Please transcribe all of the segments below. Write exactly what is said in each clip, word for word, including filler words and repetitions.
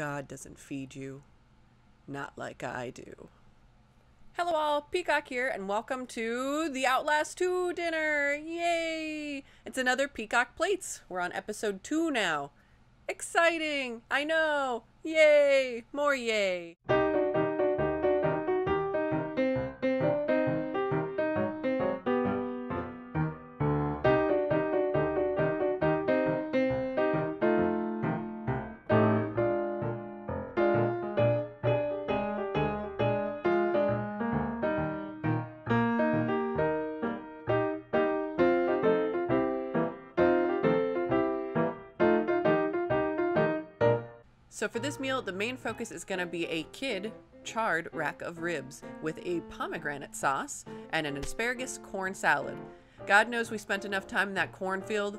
God doesn't feed you. Not like I do. Hello all, Peacock here, and welcome to the Outlast two dinner! Yay! It's another Peacock Plates. We're on episode two now. Exciting! I know! Yay! More yay! So for this meal, the main focus is going to be a kid charred rack of ribs with a pomegranate sauce and an asparagus corn salad. God knows we spent enough time in that cornfield.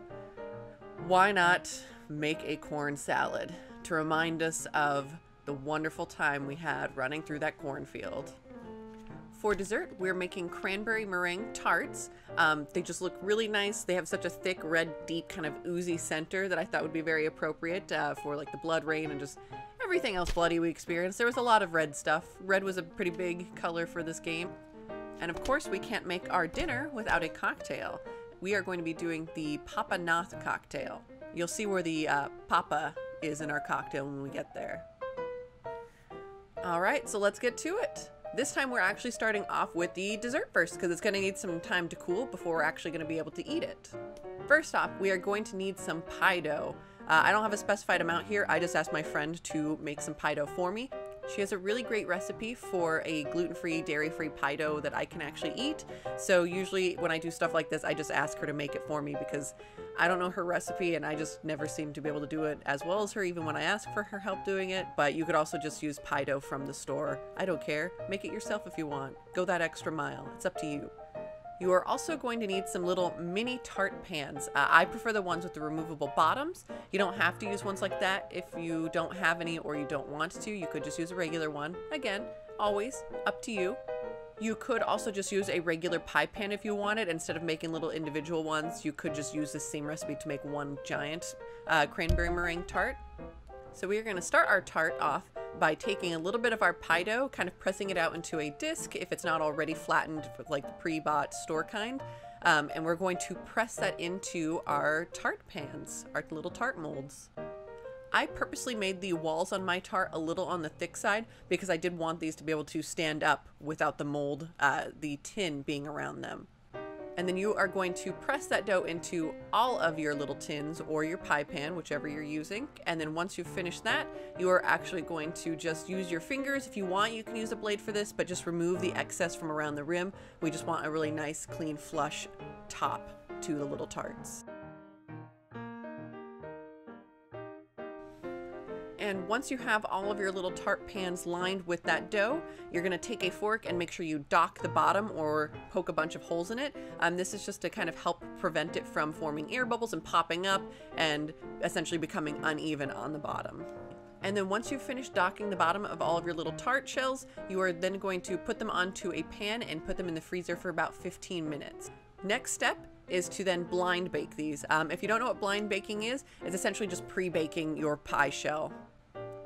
Why not make a corn salad to remind us of the wonderful time we had running through that cornfield? For dessert, we're making cranberry meringue tarts. Um, they just look really nice. They have such a thick, red, deep, kind of oozy center that I thought would be very appropriate uh, for like the blood rain and just everything else bloody we experienced. There was a lot of red stuff. Red was a pretty big color for this game. And of course, we can't make our dinner without a cocktail. We are going to be doing the Papa Knoth cocktail. You'll see where the uh, Papa is in our cocktail when we get there. All right, so let's get to it. This time we're actually starting off with the dessert first because it's going to need some time to cool before we're actually going to be able to eat it. First off, we are going to need some pie dough. Uh, I don't have a specified amount here. I just asked my friend to make some pie dough for me. She has a really great recipe for a gluten-free, dairy-free pie dough that I can actually eat. So usually when I do stuff like this, I just ask her to make it for me because I don't know her recipe and I just never seem to be able to do it as well as her even when I ask for her help doing it. But you could also just use pie dough from the store. I don't care. Make it yourself if you want. Go that extra mile. It's up to you. You are also going to need some little mini tart pans. Uh, I prefer the ones with the removable bottoms. You don't have to use ones like that if you don't have any or you don't want to. You could just use a regular one. Again, always up to you. You could also just use a regular pie pan if you wanted. Instead of making little individual ones, you could just use the same recipe to make one giant uh, cranberry meringue tart. So we are going to start our tart off by taking a little bit of our pie dough, kind of pressing it out into a disc if it's not already flattened with like the pre-bought store kind. Um, and we're going to press that into our tart pans, our little tart molds. I purposely made the walls on my tart a little on the thick side because I did want these to be able to stand up without the mold, uh, the tin being around them. And then you are going to press that dough into all of your little tins or your pie pan, whichever you're using. And then once you finish that, you are actually going to just use your fingers. If you want, you can use a blade for this, but just remove the excess from around the rim. We just want a really nice, clean, flush top to the little tarts. And once you have all of your little tart pans lined with that dough, you're gonna take a fork and make sure you dock the bottom or poke a bunch of holes in it. Um, this is just to kind of help prevent it from forming air bubbles and popping up and essentially becoming uneven on the bottom. And then once you've finished docking the bottom of all of your little tart shells, you are then going to put them onto a pan and put them in the freezer for about fifteen minutes. Next step is to then blind bake these. Um, if you don't know what blind baking is, it's essentially just pre-baking your pie shell.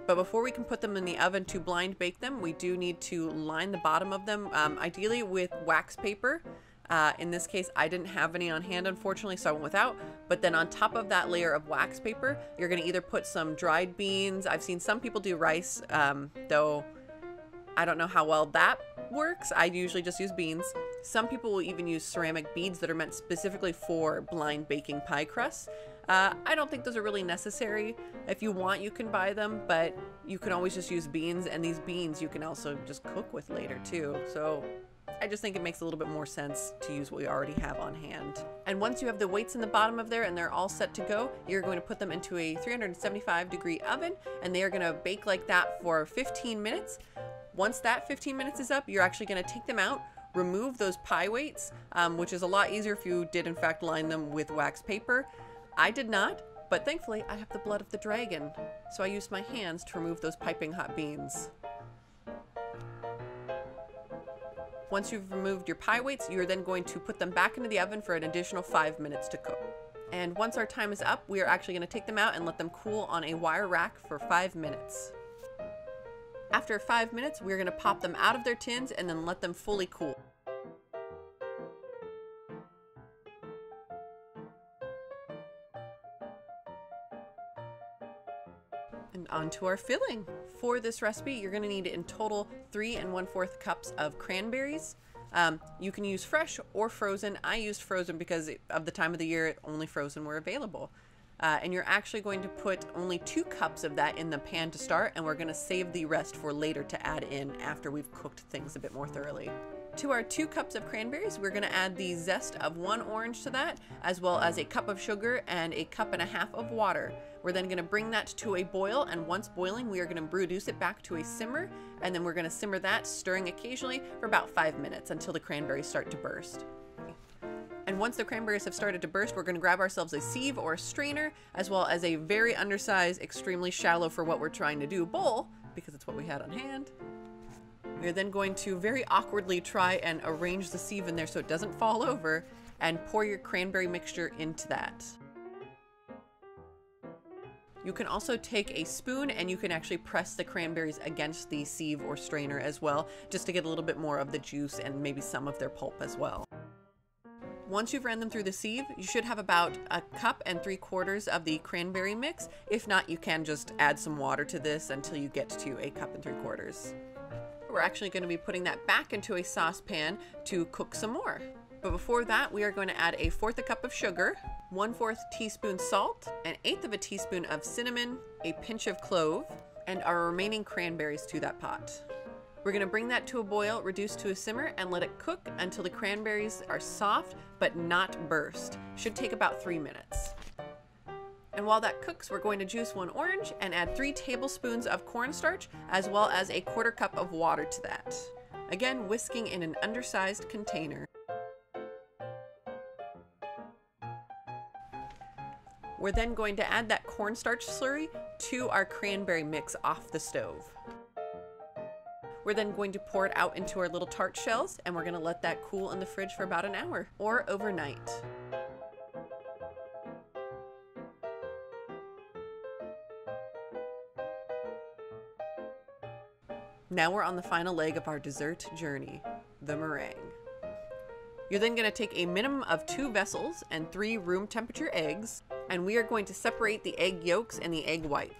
But before we can put them in the oven to blind bake them, we do need to line the bottom of them, um, ideally with wax paper. Uh, in this case, I didn't have any on hand, unfortunately, so I went without. But then on top of that layer of wax paper, you're gonna either put some dried beans. I've seen some people do rice, um, though I don't know how well that works. I usually just use beans. Some people will even use ceramic beads that are meant specifically for blind baking pie crusts. Uh, I don't think those are really necessary. If you want, you can buy them, but you can always just use beans, and these beans you can also just cook with later too. So I just think it makes a little bit more sense to use what we already have on hand. And once you have the weights in the bottom of there and they're all set to go, you're going to put them into a three hundred seventy-five degree oven, and they are gonna bake like that for fifteen minutes. Once that fifteen minutes is up, you're actually gonna take them out, remove those pie weights, um, which is a lot easier if you did in fact line them with wax paper. I did not, but thankfully I have the blood of the dragon, so I used my hands to remove those piping hot beans. Once you've removed your pie weights, you're then going to put them back into the oven for an additional five minutes to cook. And once our time is up, we are actually going to take them out and let them cool on a wire rack for five minutes. After five minutes, we're gonna pop them out of their tins and then let them fully cool. And onto our filling. For this recipe, you're gonna need in total three and one-fourth cups of cranberries. Um, you can use fresh or frozen. I used frozen because of the time of the year, only frozen were available. Uh, and you're actually going to put only two cups of that in the pan to start, and we're gonna save the rest for later to add in after we've cooked things a bit more thoroughly. To our two cups of cranberries, we're gonna add the zest of one orange to that, as well as a cup of sugar and a cup and a half of water. We're then gonna bring that to a boil, and once boiling, we are gonna reduce it back to a simmer, and then we're gonna simmer that, stirring occasionally for about five minutes until the cranberries start to burst. And once the cranberries have started to burst, we're gonna grab ourselves a sieve or a strainer, as well as a very undersized, extremely shallow for what we're trying to do bowl, because it's what we had on hand. We're then going to very awkwardly try and arrange the sieve in there so it doesn't fall over, and pour your cranberry mixture into that. You can also take a spoon and you can actually press the cranberries against the sieve or strainer as well, just to get a little bit more of the juice and maybe some of their pulp as well. Once you've ran them through the sieve, you should have about a cup and three quarters of the cranberry mix. If not, you can just add some water to this until you get to a cup and three quarters. We're actually going to be putting that back into a saucepan to cook some more. But before that, we are going to add a fourth a cup of sugar, one fourth teaspoon salt, an eighth of a teaspoon of cinnamon, a pinch of clove, and our remaining cranberries to that pot. We're gonna bring that to a boil, reduce to a simmer, and let it cook until the cranberries are soft but not burst. Should take about three minutes. And while that cooks, we're going to juice one orange and add three tablespoons of cornstarch as well as a quarter cup of water to that. Again, whisking in an undersized container. We're then going to add that cornstarch slurry to our cranberry mix off the stove. We're then going to pour it out into our little tart shells, and we're gonna let that cool in the fridge for about an hour or overnight. Now we're on the final leg of our dessert journey, the meringue. You're then gonna take a minimum of two vessels and three room temperature eggs, and we are going to separate the egg yolks and the egg white.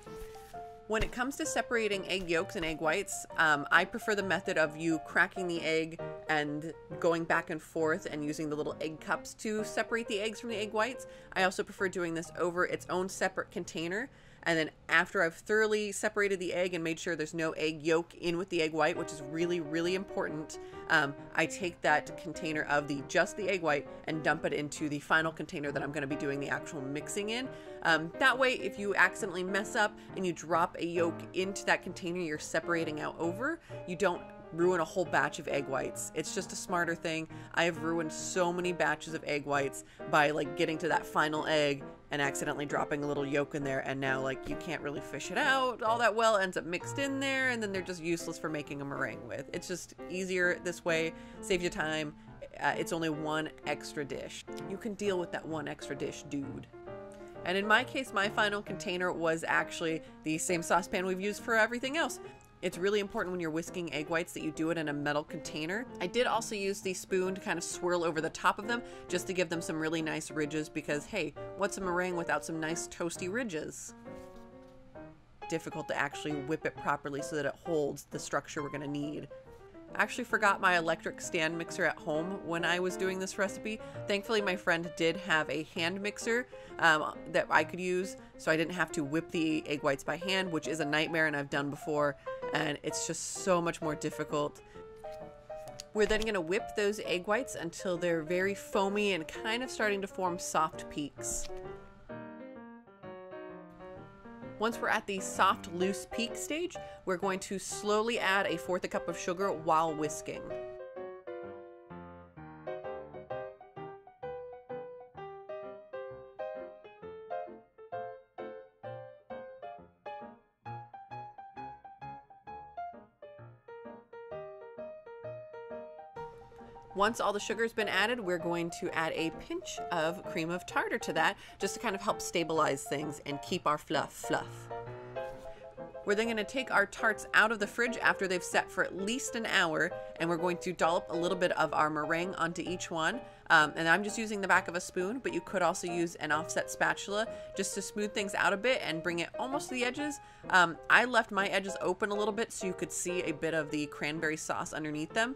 When it comes to separating egg yolks and egg whites, um, I prefer the method of you cracking the egg and going back and forth and using the little egg cups to separate the eggs from the egg whites. I also prefer doing this over its own separate container. And then after I've thoroughly separated the egg and made sure there's no egg yolk in with the egg white, which is really, really important, um, I take that container of the just the egg white and dump it into the final container that I'm gonna be doing the actual mixing in. Um, that way, if you accidentally mess up and you drop a yolk into that container you're separating out over, you don't ruin a whole batch of egg whites. It's just a smarter thing. I have ruined so many batches of egg whites by like getting to that final egg and accidentally dropping a little yolk in there, and now like you can't really fish it out all that well, ends up mixed in there, and then they're just useless for making a meringue with. It's just easier this way, saves you time. Uh, it's only one extra dish. You can deal with that one extra dish, dude. And in my case, my final container was actually the same saucepan we've used for everything else. It's really important when you're whisking egg whites that you do it in a metal container. I did also use the spoon to kind of swirl over the top of them just to give them some really nice ridges, because hey, what's a meringue without some nice toasty ridges? Difficult to actually whip it properly so that it holds the structure we're gonna need. I actually forgot my electric stand mixer at home when I was doing this recipe. Thankfully, my friend did have a hand mixer um, that I could use, so I didn't have to whip the egg whites by hand, which is a nightmare and I've done before, and it's just so much more difficult. We're then gonna whip those egg whites until they're very foamy and kind of starting to form soft peaks. Once we're at the soft, loose peak stage, we're going to slowly add a fourth a cup of sugar while whisking. Once all the sugar's been added, we're going to add a pinch of cream of tartar to that, just to kind of help stabilize things and keep our fluff fluff. We're then going to take our tarts out of the fridge after they've set for at least an hour, and we're going to dollop a little bit of our meringue onto each one. Um, and I'm just using the back of a spoon, but you could also use an offset spatula just to smooth things out a bit and bring it almost to the edges. Um, I left my edges open a little bit so you could see a bit of the cranberry sauce underneath them.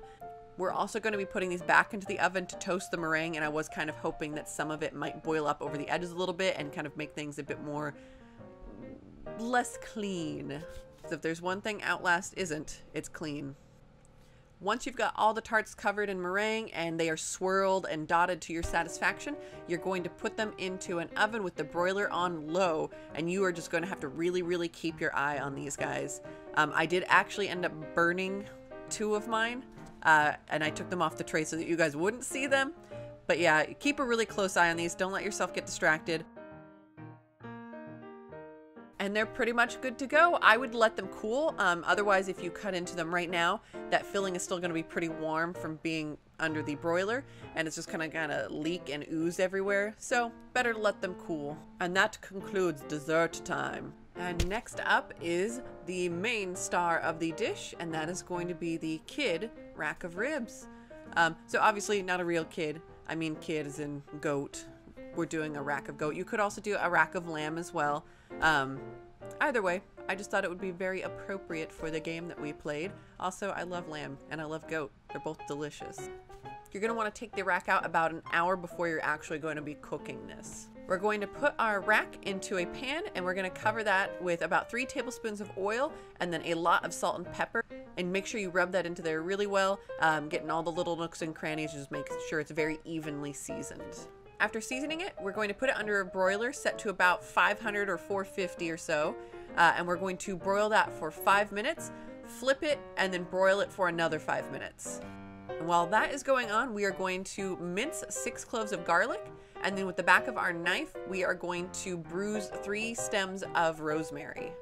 We're also going to be putting these back into the oven to toast the meringue, and I was kind of hoping that some of it might boil up over the edges a little bit and kind of make things a bit more less clean. So if there's one thing Outlast isn't, it's clean. Once you've got all the tarts covered in meringue and they are swirled and dotted to your satisfaction, you're going to put them into an oven with the broiler on low, and you are just going to have to really, really keep your eye on these guys. Um, I did actually end up burning two of mine, uh, and I took them off the tray so that you guys wouldn't see them. But yeah, keep a really close eye on these. Don't let yourself get distracted. And they're pretty much good to go. I would let them cool. Um, otherwise, if you cut into them right now, that filling is still gonna be pretty warm from being under the broiler, and it's just kinda gonna leak and ooze everywhere. So better to let them cool. And that concludes dessert time. And next up is the main star of the dish, and that is going to be the kid rack of ribs. Um, so obviously not a real kid. I mean kid as in goat. We're doing a rack of goat. You could also do a rack of lamb as well. Um, either way, I just thought it would be very appropriate for the game that we played. Also, I love lamb and I love goat. They're both delicious. You're going to want to take the rack out about an hour before you're actually going to be cooking this. We're going to put our rack into a pan, and we're going to cover that with about three tablespoons of oil and then a lot of salt and pepper. And make sure you rub that into there really well, um, getting all the little nooks and crannies, just make sure it's very evenly seasoned. After seasoning it, we're going to put it under a broiler set to about five hundred or four fifty or so, uh, and we're going to broil that for five minutes, flip it, and then broil it for another five minutes. And while that is going on, we are going to mince six cloves of garlic, and then with the back of our knife, we are going to bruise three stems of rosemary.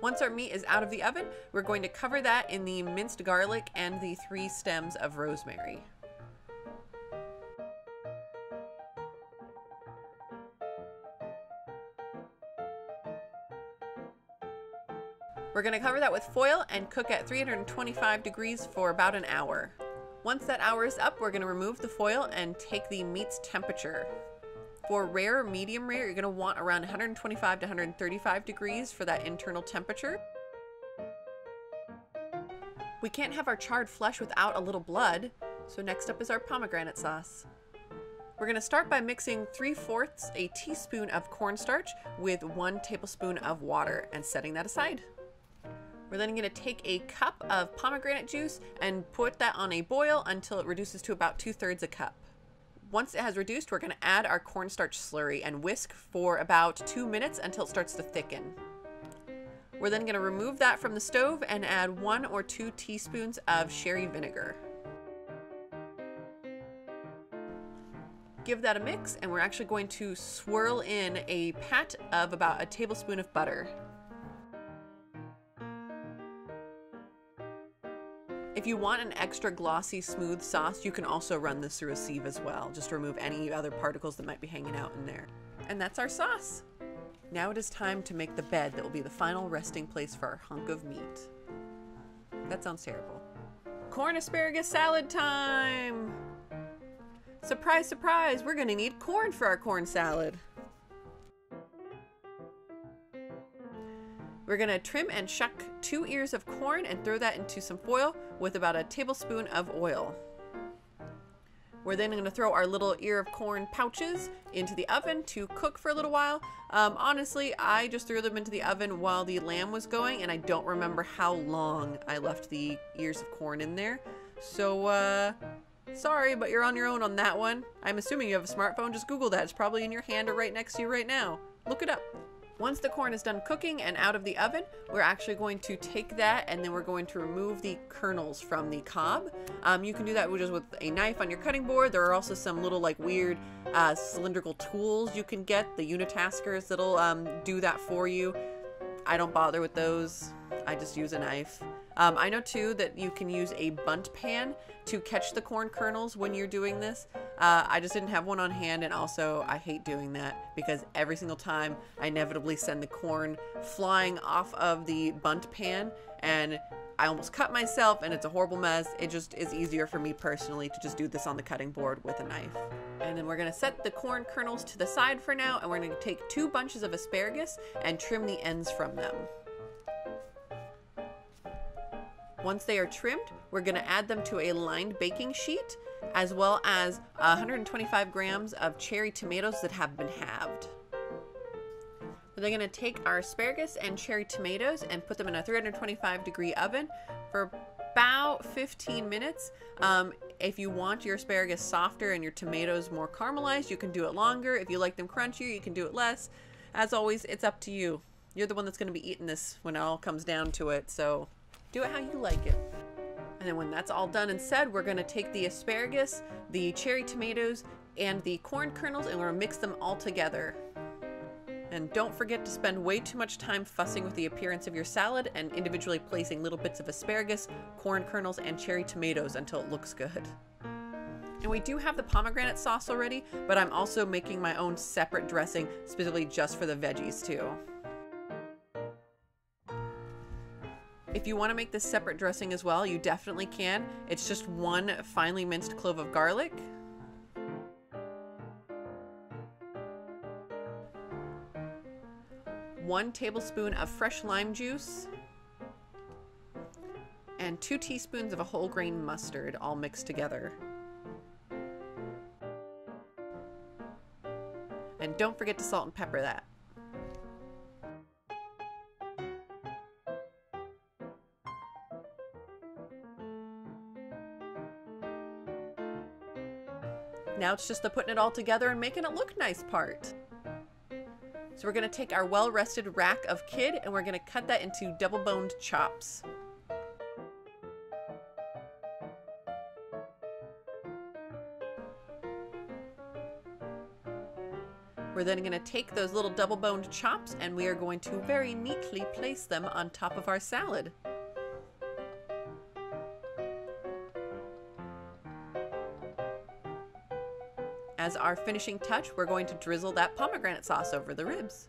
Once our meat is out of the oven, we're going to cover that in the minced garlic and the three stems of rosemary. We're going to cover that with foil and cook at three hundred twenty-five degrees for about an hour. Once that hour is up, we're going to remove the foil and take the meat's temperature. For rare or medium rare, you're going to want around one hundred twenty-five to one hundred thirty-five degrees for that internal temperature. We can't have our charred flesh without a little blood, so next up is our pomegranate sauce. We're going to start by mixing three fourths a teaspoon of cornstarch with one tablespoon of water and setting that aside. We're then going to take a cup of pomegranate juice and put that on a boil until it reduces to about two-thirds a cup. Once it has reduced, we're going to add our cornstarch slurry and whisk for about two minutes until it starts to thicken. We're then going to remove that from the stove and add one or two teaspoons of sherry vinegar. Give that a mix, and we're actually going to swirl in a pat of about a tablespoon of butter. If you want an extra glossy, smooth sauce, you can also run this through a sieve as well, just to remove any other particles that might be hanging out in there. And that's our sauce. Now it is time to make the bed that will be the final resting place for our hunk of meat. That sounds terrible. Corn asparagus salad time! Surprise, surprise, we're gonna need corn for our corn salad. We're going to trim and shuck two ears of corn and throw that into some foil with about a tablespoon of oil. We're then going to throw our little ear of corn pouches into the oven to cook for a little while. Um, honestly, I just threw them into the oven while the lamb was going, and I don't remember how long I left the ears of corn in there. So, uh, sorry, but you're on your own on that one. I'm assuming you have a smartphone. Just Google that. It's probably in your hand or right next to you right now. Look it up. Once the corn is done cooking and out of the oven, we're actually going to take that, and then we're going to remove the kernels from the cob. Um, you can do that just with a knife on your cutting board. There are also some little like weird uh, cylindrical tools you can get, the unitaskers that'll um, do that for you. I don't bother with those. I just use a knife. Um, I know too that you can use a bunt pan to catch the corn kernels when you're doing this. Uh, I just didn't have one on hand, and also I hate doing that because every single time I inevitably send the corn flying off of the bunt pan and I almost cut myself and it's a horrible mess. It just is easier for me personally to just do this on the cutting board with a knife. And then we're gonna set the corn kernels to the side for now, and we're gonna take two bunches of asparagus and trim the ends from them. Once they are trimmed, we're gonna add them to a lined baking sheet, as well as one hundred twenty-five grams of cherry tomatoes that have been halved. We're then gonna take our asparagus and cherry tomatoes and put them in a three hundred twenty-five degree oven for about fifteen minutes. Um, if you want your asparagus softer and your tomatoes more caramelized, you can do it longer. If you like them crunchier, you can do it less. As always, it's up to you. You're the one that's gonna be eating this when it all comes down to it, so do it how you like it. And then when that's all done and said, we're gonna take the asparagus, the cherry tomatoes, and the corn kernels, and we're gonna mix them all together. And don't forget to spend way too much time fussing with the appearance of your salad and individually placing little bits of asparagus, corn kernels, and cherry tomatoes until it looks good. And we do have the pomegranate sauce already, but I'm also making my own separate dressing specifically just for the veggies too. If you want to make this separate dressing as well, you definitely can. It's just one finely minced clove of garlic. One tablespoon of fresh lime juice. And two teaspoons of a whole grain mustard, all mixed together. And don't forget to salt and pepper that. Now it's just the putting it all together and making it look nice part. So we're gonna take our well-rested rack of kid and we're gonna cut that into double-boned chops. We're then gonna take those little double-boned chops and we are going to very neatly place them on top of our salad. As our finishing touch, we're going to drizzle that pomegranate sauce over the ribs.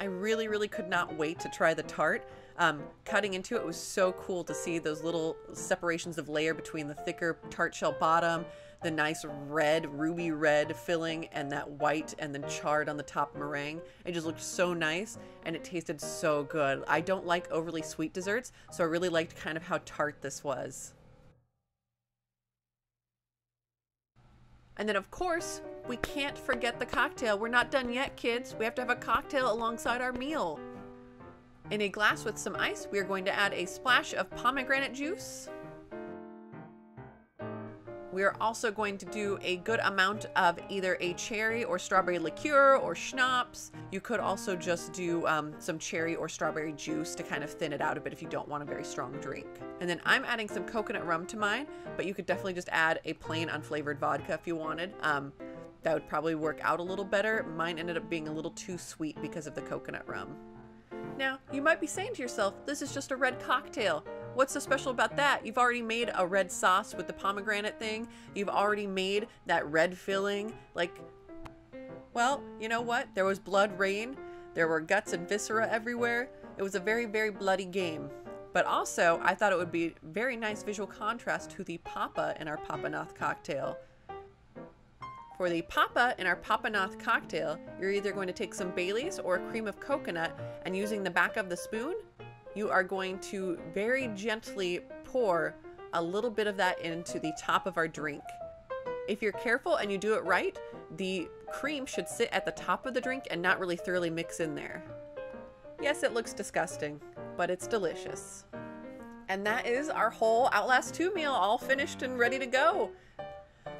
I really, really could not wait to try the tart. Um, cutting into it was so cool to see those little separations of layer between the thicker tart shell bottom, the nice red, ruby red filling, and that white and then charred on the top meringue. It just looked so nice and it tasted so good. I don't like overly sweet desserts, so I really liked kind of how tart this was. And then of course, we can't forget the cocktail. We're not done yet, kids. We have to have a cocktail alongside our meal. In a glass with some ice, we are going to add a splash of pomegranate juice. We are also going to do a good amount of either a cherry or strawberry liqueur or schnapps. You could also just do um, some cherry or strawberry juice to kind of thin it out a bit if you don't want a very strong drink. And then I'm adding some coconut rum to mine, but you could definitely just add a plain unflavored vodka if you wanted. Um, that would probably work out a little better. Mine ended up being a little too sweet because of the coconut rum. Now, you might be saying to yourself, this is just a red cocktail. What's so special about that? You've already made a red sauce with the pomegranate thing. You've already made that red filling. Like, well, you know what? There was blood rain. There were guts and viscera everywhere. It was a very, very bloody game. But also, I thought it would be very nice visual contrast to the Papa in our Papa Knoth cocktail. For the Papa in our Papa Knoth cocktail, you're either going to take some Baileys or cream of coconut, and using the back of the spoon, you are going to very gently pour a little bit of that into the top of our drink. If you're careful and you do it right, the cream should sit at the top of the drink and not really thoroughly mix in there. Yes, it looks disgusting, but it's delicious. And that is our whole Outlast two meal, all finished and ready to go.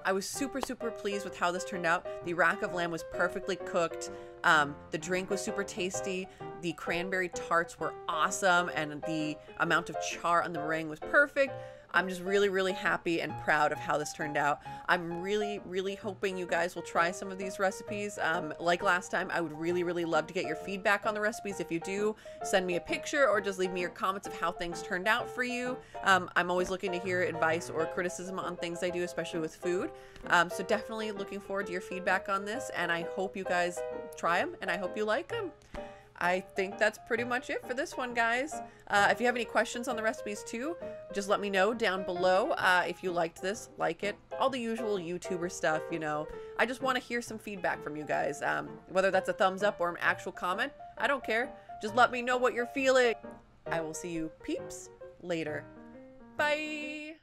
I was super, super pleased with how this turned out. The rack of lamb was perfectly cooked. Um, the drink was super tasty. The cranberry tarts were awesome. And the amount of char on the meringue was perfect. I'm just really, really happy and proud of how this turned out. I'm really, really hoping you guys will try some of these recipes. Um, like last time, I would really, really love to get your feedback on the recipes. If you do, send me a picture or just leave me your comments of how things turned out for you. Um, I'm always looking to hear advice or criticism on things I do, especially with food. Um, so definitely looking forward to your feedback on this, and I hope you guys try them and I hope you like them. I think that's pretty much it for this one, guys. Uh, if you have any questions on the recipes too, just let me know down below. Uh, if you liked this, like it. All the usual YouTuber stuff, you know. I just want to hear some feedback from you guys. Um, whether that's a thumbs up or an actual comment, I don't care. Just let me know what you're feeling. I will see you peeps later. Bye!